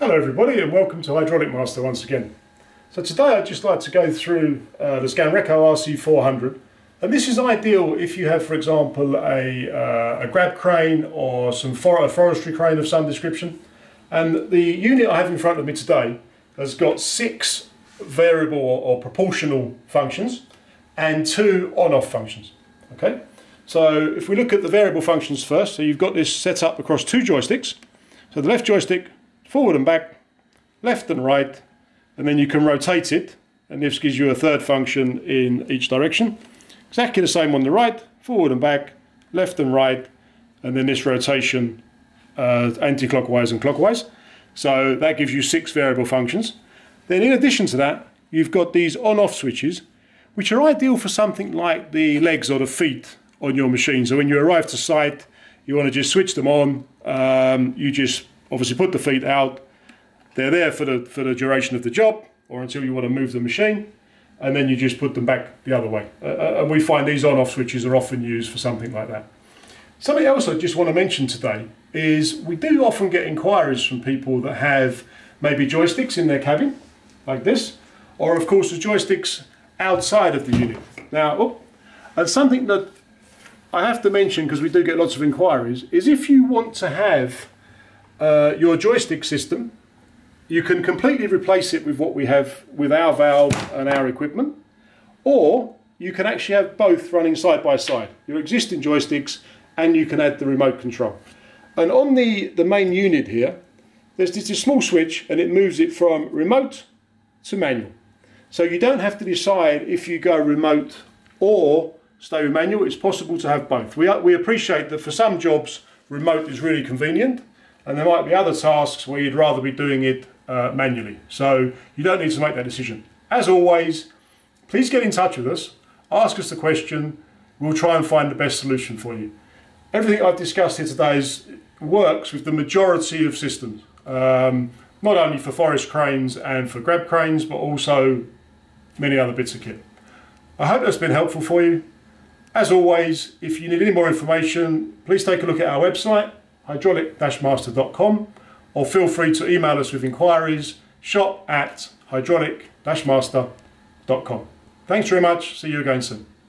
Hello everybody and welcome to Hydraulic Master once again. So today I'd just like to go through the Scanreco RC400, and this is ideal if you have, for example, a grab crane or a forestry crane of some description. And the unit I have in front of me today has got 6 variable or proportional functions and 2 on-off functions. Okay, so if we look at the variable functions first, so you've got this set up across 2 joysticks. So the left joystick, forward and back, left and right, and then you can rotate it, and this gives you a third function in each direction. Exactly the same on the right, forward and back, left and right, and then this rotation anti-clockwise and clockwise. So that gives you 6 variable functions. Then in addition to that, you've got these on-off switches, which are ideal for something like the legs or the feet on your machine. So when you arrive to site, you want to just switch them on. You just obviously put the feet out, they're there for the duration of the job or until you want to move the machine, and then you just put them back the other way. And we find these on-off switches are often used for something like that. Something else I just want to mention today is we do often get inquiries from people that have maybe joysticks in their cabin, like this, or of course the joysticks outside of the unit. Now, and something that I have to mention because we do get lots of inquiries is if you want to have your joystick system, you can completely replace it with what we have with our valve and our equipment, or you can actually have both running side by side, your existing joysticks, and you can add the remote control. And on the main unit here, there's this small switch and it moves it from remote to manual. So you don't have to decide if you go remote or stay with manual, it's possible to have both. We appreciate that for some jobs, remote is really convenient, and there might be other tasks where you'd rather be doing it manually. So you don't need to make that decision. As always, please get in touch with us, ask us the question, we'll try and find the best solution for you. Everything I've discussed here today works with the majority of systems, not only for forest cranes and for grab cranes, but also many other bits of kit. I hope that's been helpful for you. As always, if you need any more information, please take a look at our website, hydraulic-master.com, or feel free to email us with inquiries, shop@hydraulic-master.com. Thanks very much, see you again soon.